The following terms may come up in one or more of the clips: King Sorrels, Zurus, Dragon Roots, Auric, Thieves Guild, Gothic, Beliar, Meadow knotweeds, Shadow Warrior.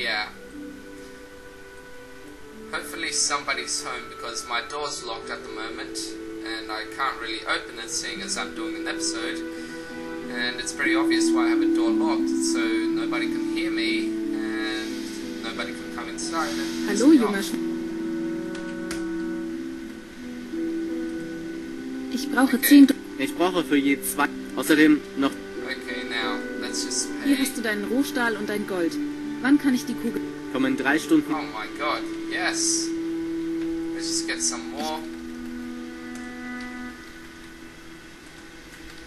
Yeah. Hopefully somebody's home because my door's locked at the moment and I can't really open it seeing as I'm doing an episode, and it's pretty obvious why I have a door locked, so nobody can hear me and nobody can come inside and piss me off. Ich brauche 10. Ich brauche für je 2. Außerdem noch. Okay, now let's just pay. Hier hast du deinen Rohstahl und dein Gold. Wann kann ich die Kugel? Kommen 3 Stunden. Oh my god, yes. Let's just get some more.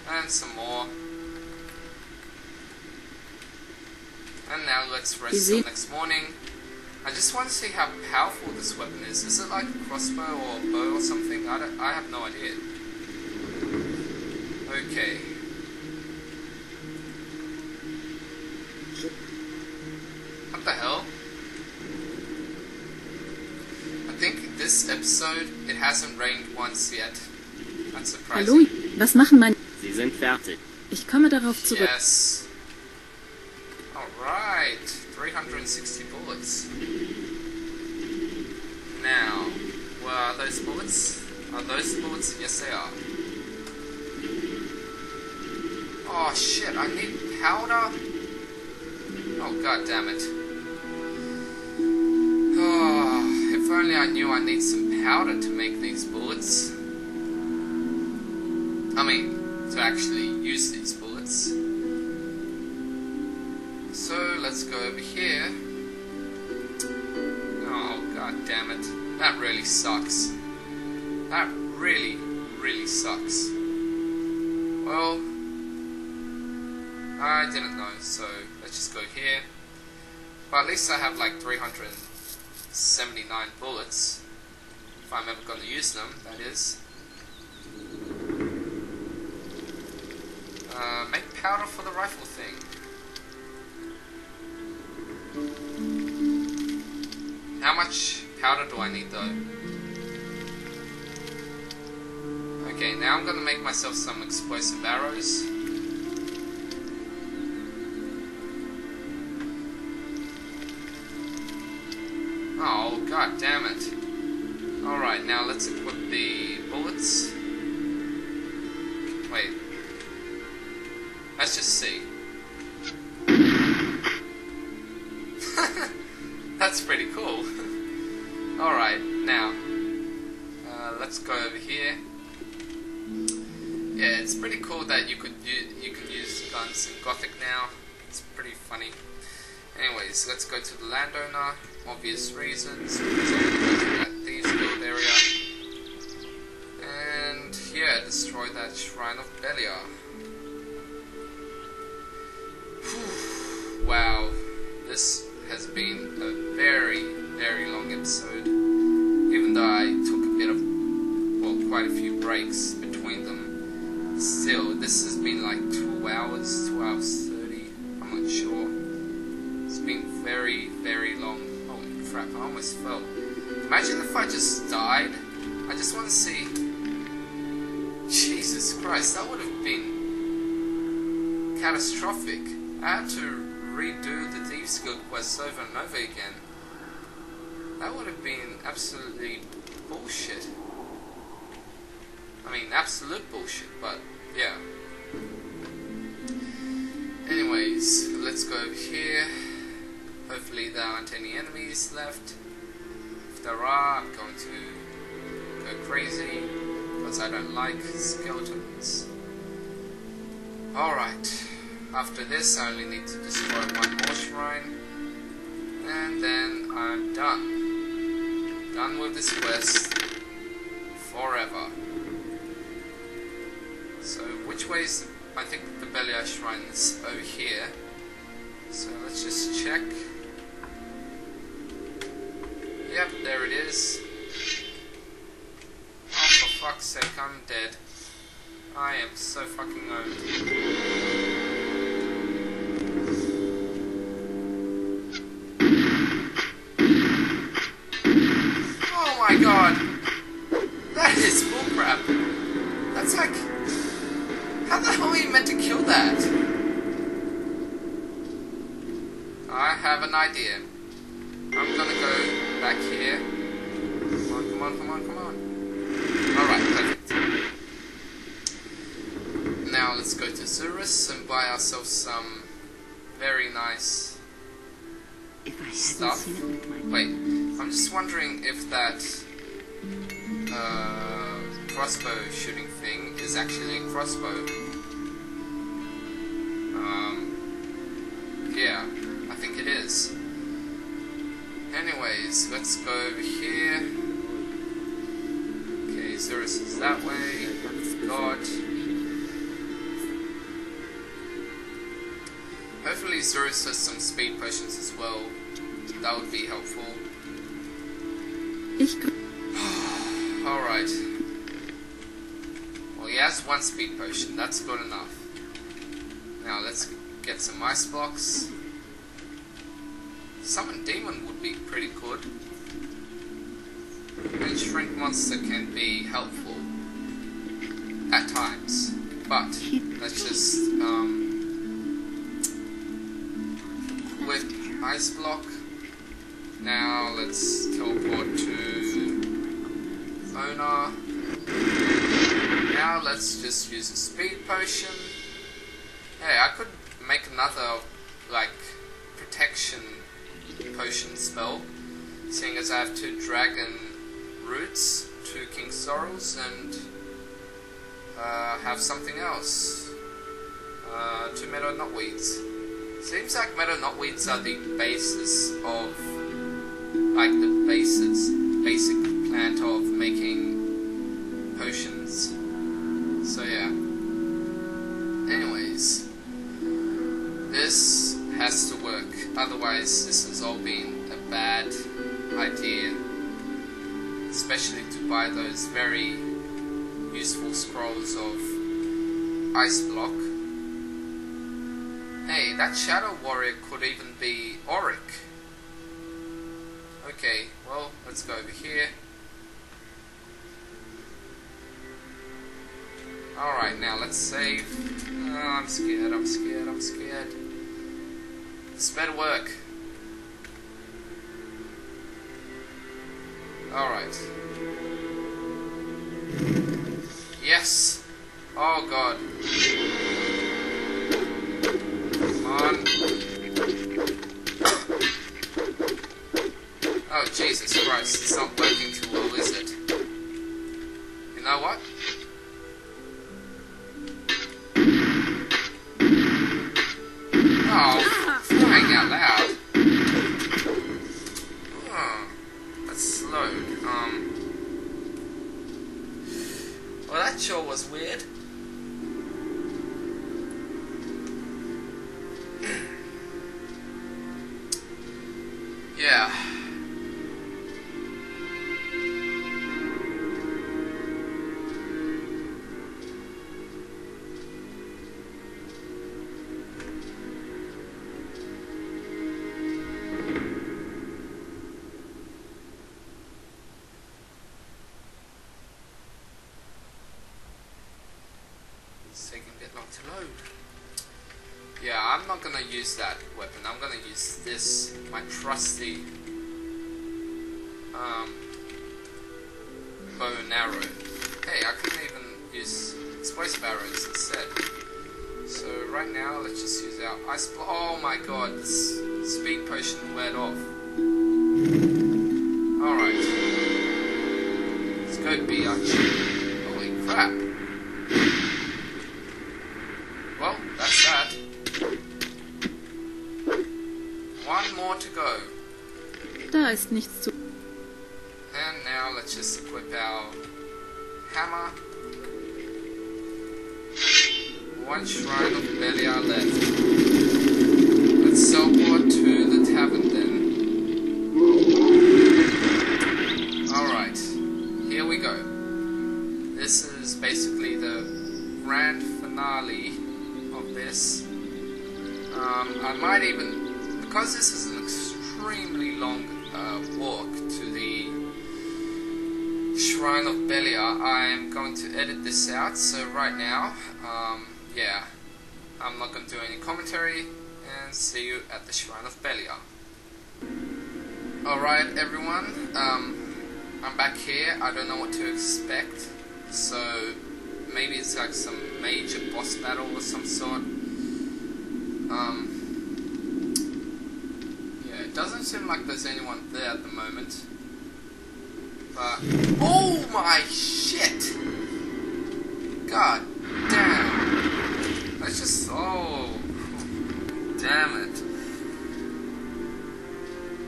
And some more. And now let's rest till next morning. I just want to see how powerful this weapon is. Is it like a crossbow or a bow or something? I have no idea. Okay. What the hell? I think this episode it hasn't rained once yet. That's surprising. Hallo, was machen meine? Sie sind fertig. Ich komme darauf zurück. Yes. All right. 360 bullets. Now, where are those bullets? Are those bullets? Yes, they are. Oh shit, I need powder? Oh god damn it. Oh, if only I knew I need some powder to make these bullets. I mean, to actually use these bullets. So let's go over here. Oh god damn it. That really sucks. That really, really sucks. Well, I didn't know, so let's just go here. But at least I have like 379 bullets. If I'm ever going to use them, that is. Make powder for the rifle thing. How much powder do I need though? Okay, now I'm gonna make myself some explosive arrows. Oh, god damn it. Alright, now let's equip the bullets. Wait. Let's just see. That's pretty cool. Alright, now. Let's go over here. Yeah, it's pretty cool that you can use guns in Gothic now. It's pretty funny. Anyways, let's go to the landowner. Obvious reasons. Because I want to go to that Thieves Guild area. And yeah, destroy that Shrine of Beliar. Whew. Wow. This has been a very, very long episode, even though I took a bit of, well, quite a few breaks between them. Still, this has been like 2 hours, 2 hours 30, I'm not sure. It's been very, very long. Holy crap, I almost fell. Imagine if I just died. I just want to see. Jesus Christ, that would have been catastrophic. I had to redo the Thieves Guild quest over and over again. That would have been absolutely bullshit. I mean, absolute bullshit, but yeah. Anyways, let's go over here. Hopefully there aren't any enemies left. If there are, I'm going to go crazy because I don't like skeletons. Alright. After this, I only need to destroy one more shrine, and then I'm done. Done with this quest forever. So, which way is the, I think the Beliar shrine is over here. So let's just check. Yep, there it is. Oh, for fuck's sake, I'm dead. I am so fucking owned. Oh my god! That is bullcrap! That's like... How the hell are you meant to kill that? I have an idea. I'm gonna go back here. Come on, come on, come on, come on. Alright, perfect. Now let's go to Zurus and buy ourselves some very nice stuff. Wait, I'm just wondering if that crossbow shooting thing is actually a crossbow. Yeah, I think it is. Anyways, let's go over here. Okay, Zurus is that way. God. Hopefully Zurus has some speed potions as well. That would be helpful. Alright. Well, he has one speed potion. That's good enough. Now, let's get some ice blocks. Summon demon would be pretty good. And shrink monster can be helpful at times. But let's just quick ice block. Now let's teleport to Mona. Now let's just use a speed potion. Hey, I could make another like protection potion spell, seeing as I have 2 Dragon Roots, 2 King Sorrels, and have something else, 2 Meadow knotweeds. Seems like Meadow knotweeds are the basis of, like the basic plant of making potions. So yeah. Anyways, this has to work, otherwise this has all been a bad idea, especially to buy those very useful scrolls of ice block. Hey, that Shadow Warrior could even be Auric. Okay, well, let's go over here. Alright, now let's save. Oh, I'm scared, I'm scared, I'm scared. This better work. Alright. Yes! Oh god. Come on. Oh Jesus Christ, it's not working too well, is it? You know what? Oh, hang out loud. Oh, that's slow. Well, that sure was weird. Yeah. Yeah, I'm not gonna use that weapon. I'm gonna use this, my trusty bow and arrow. Hey, I couldn't even use explosive arrows instead. So right now, let's just use our ice block. Oh my god, this speed potion went off. Alright. Let's go Beliar. Holy crap. Well, that's that. One more to go. Da ist nichts zu. And now let's just equip our hammer. One shrine of Beliar left. Let's teleport to the tavern then. Alright, here we go. This is basically the grand finale of this. I might even, because this is an extremely long walk to the Shrine of Beliar, I am going to edit this out. So right now, yeah, I'm not going to do any commentary, and see you at the Shrine of Beliar. Alright everyone, I'm back here. I don't know what to expect, so maybe it's like some major boss battle of some sort. Yeah, it doesn't seem like there's anyone there at the moment. But, oh my shit! God damn! That's just, oh, damn it.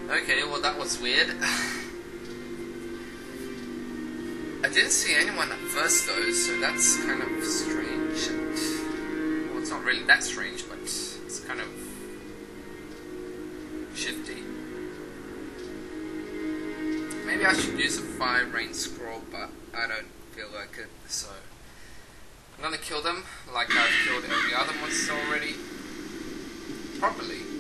Okay, well that was weird. I didn't see anyone at first though, so that's kind of strange. Well, it's not really that strange, but it's kind of shifty. Maybe I should use a fire rain scroll, but I don't feel like it, so I'm gonna kill them like I've killed every other monster already. Properly.